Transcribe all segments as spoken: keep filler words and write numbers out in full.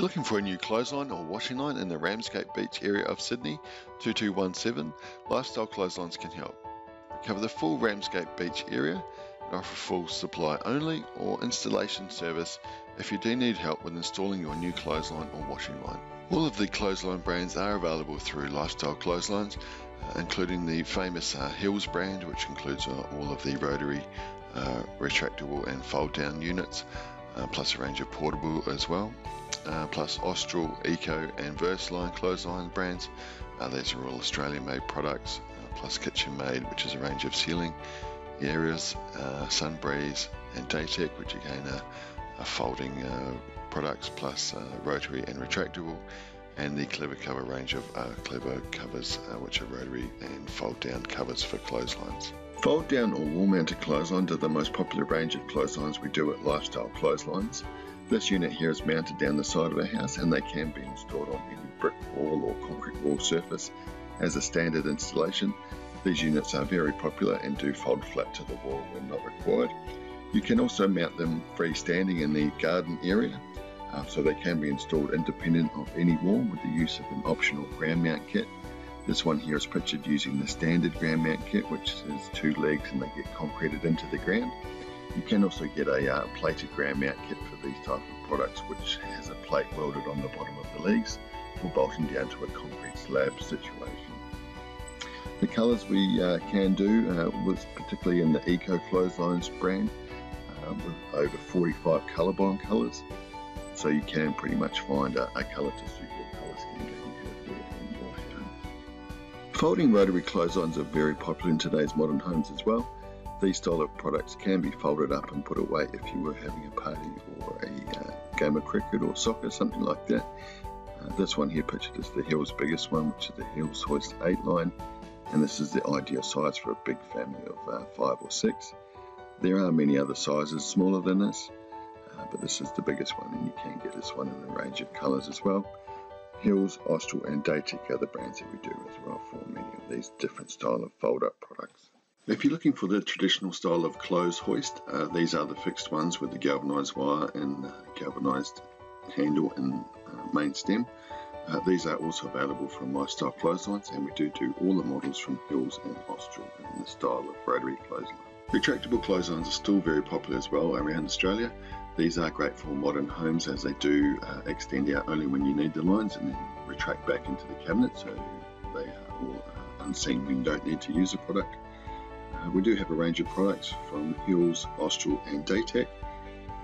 you're looking for a new clothesline or washing line in the Ramsgate Beach area of Sydney, two two one seven, Lifestyle Clotheslines can help. We cover the full Ramsgate Beach area and offer full supply only or installation service if you do need help with installing your new clothesline or washing line. All of the clothesline brands are available through Lifestyle Clotheslines, uh, including the famous uh, Hills brand, which includes uh, all of the rotary, uh, retractable and fold down units, uh, plus a range of portable as well, uh, plus Austral, Eco and Versaline clothesline brands. Uh, these are all Australian made products, uh, plus Kitchen Maid, which is a range of ceiling areas, uh, Sunbreeze and Daytek, which again are, are folding uh, products, plus uh, rotary and retractable, and the Clever Cover range of uh, Clever Covers, uh, which are rotary and fold down covers for clotheslines. Fold down or wall mounted clotheslines are the most popular range of clotheslines we do at Lifestyle Clotheslines. This unit here is mounted down the side of a house, and they can be installed on any brick wall or concrete wall surface as a standard installation. These units are very popular and do fold flat to the wall when not required. You can also mount them freestanding in the garden area, uh, so they can be installed independent of any wall with the use of an optional ground mount kit. This one here is pictured using the standard ground mount kit, which is two legs and they get concreted into the ground. You can also get a uh, plated ground mount kit for these type of products, which has a plate welded on the bottom of the legs for bolting down to a concrete slab situation. The colours we uh, can do uh, was particularly in the Eco Clotheslines brand, um, with over forty-five Colourblind colours, so you can pretty much find a, a colour to suit your colour scheme that you have there in your home. Folding rotary clotheslines are very popular in today's modern homes as well. These style of products can be folded up and put away if you were having a party or a uh, game of cricket or soccer, something like that. Uh, this one here pictured is the Hills' biggest one, which is the Hills Hoist eight line. And this is the ideal size for a big family of uh, five or six. There are many other sizes smaller than this, uh, but this is the biggest one, and you can get this one in a range of colours as well. Hills, Austral and Daytek are the brands that we do as well for many of these different style of fold-up products. If you're looking for the traditional style of clothes hoist, uh, these are the fixed ones with the galvanised wire and uh, galvanised handle and uh, main stem. Uh, these are also available from Lifestyle Clotheslines, and we do do all the models from Hills and Austral in the style of rotary clothesline. Retractable clotheslines are still very popular as well around Australia. These are great for modern homes as they do uh, extend out only when you need the lines and then retract back into the cabinet, so they are all uh, unseen when you don't need to use the product. Uh, we do have a range of products from Hills, Austral and Daytek,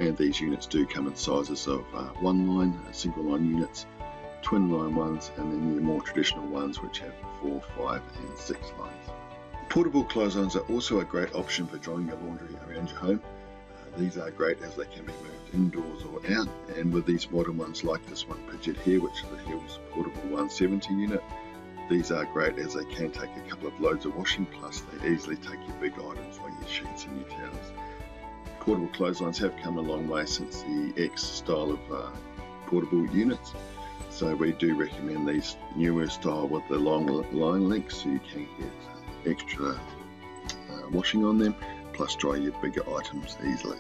and these units do come in sizes of uh, one line, single line units, twin line ones, and then the more traditional ones which have four, five and six lines. Portable clotheslines are also a great option for drying your laundry around your home. Uh, these are great as they can be moved indoors or out, and with these modern ones like this one pictured here, which is the Hills Portable one seventy unit, these are great as they can take a couple of loads of washing, plus they easily take your big items like your sheets and your towels. Portable clotheslines have come a long way since the X style of uh, portable units. So we do recommend these newer style with the long line lengths, so you can get extra uh, washing on them, plus dry your bigger items easily.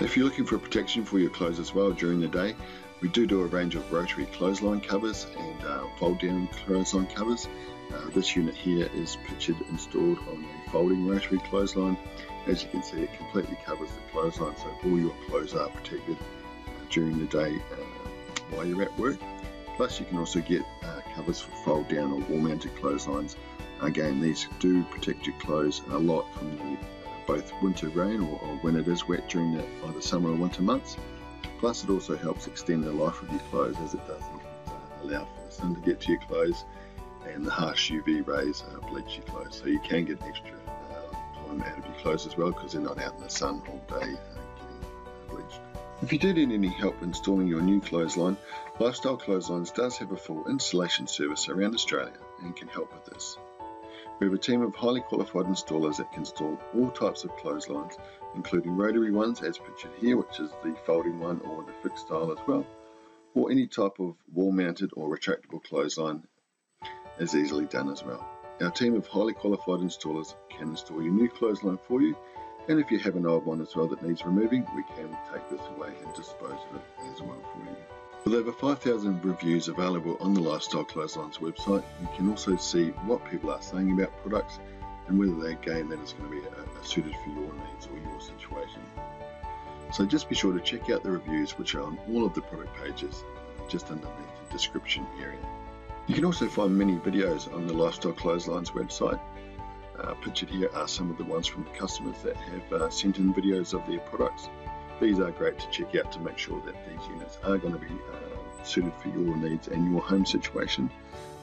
If you're looking for protection for your clothes as well during the day, we do do a range of rotary clothesline covers and uh, fold down clothesline covers. Uh, this unit here is pictured installed on a folding rotary clothesline. As you can see, it completely covers the clothesline, so all your clothes are protected uh, during the day uh, while you're at work. Plus you can also get uh, covers for fold down or wall mounted clotheslines. Again, these do protect your clothes a lot from the, uh, both winter rain or, or when it is wet during the either summer or winter months. Plus it also helps extend the life of your clothes as it doesn't uh, allow for the sun to get to your clothes, and the harsh U V rays uh, bleach your clothes, so you can get extra uh, time out of your clothes as well because they're not out in the sun all day uh, getting bleached. If you do need any help installing your new clothesline, Lifestyle Clotheslines does have a full installation service around Australia and can help with this. We have a team of highly qualified installers that can install all types of clotheslines, including rotary ones as pictured here, which is the folding one or the fixed style as well, or any type of wall mounted or retractable clothesline is easily done as well. Our team of highly qualified installers can install your new clothesline for you, and if you have an old one as well that needs removing, we can take this away and dispose of it as well for you. With over five thousand reviews available on the Lifestyle Clotheslines website, you can also see what people are saying about products and whether they, again, that is going to be a, a suited for your needs or your situation. So just be sure to check out the reviews, which are on all of the product pages just underneath the description area. You can also find many videos on the Lifestyle Clotheslines website. Uh, pictured here are some of the ones from customers that have uh, sent in videos of their products. These are great to check out to make sure that these units are going to be uh, suited for your needs and your home situation.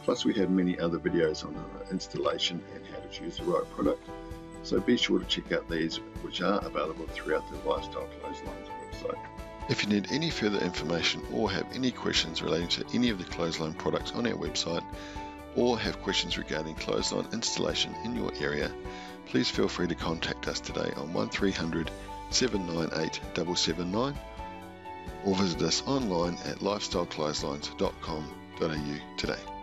Plus we have many other videos on uh, installation and how to choose the right product. So be sure to check out these, which are available throughout the Lifestyle Clotheslines website. If you need any further information or have any questions relating to any of the clothesline products on our website, or have questions regarding clothesline installation in your area, please feel free to contact us today on one three hundred, seven nine eight, seven seven nine or visit us online at lifestyle clotheslines dot com dot a u today.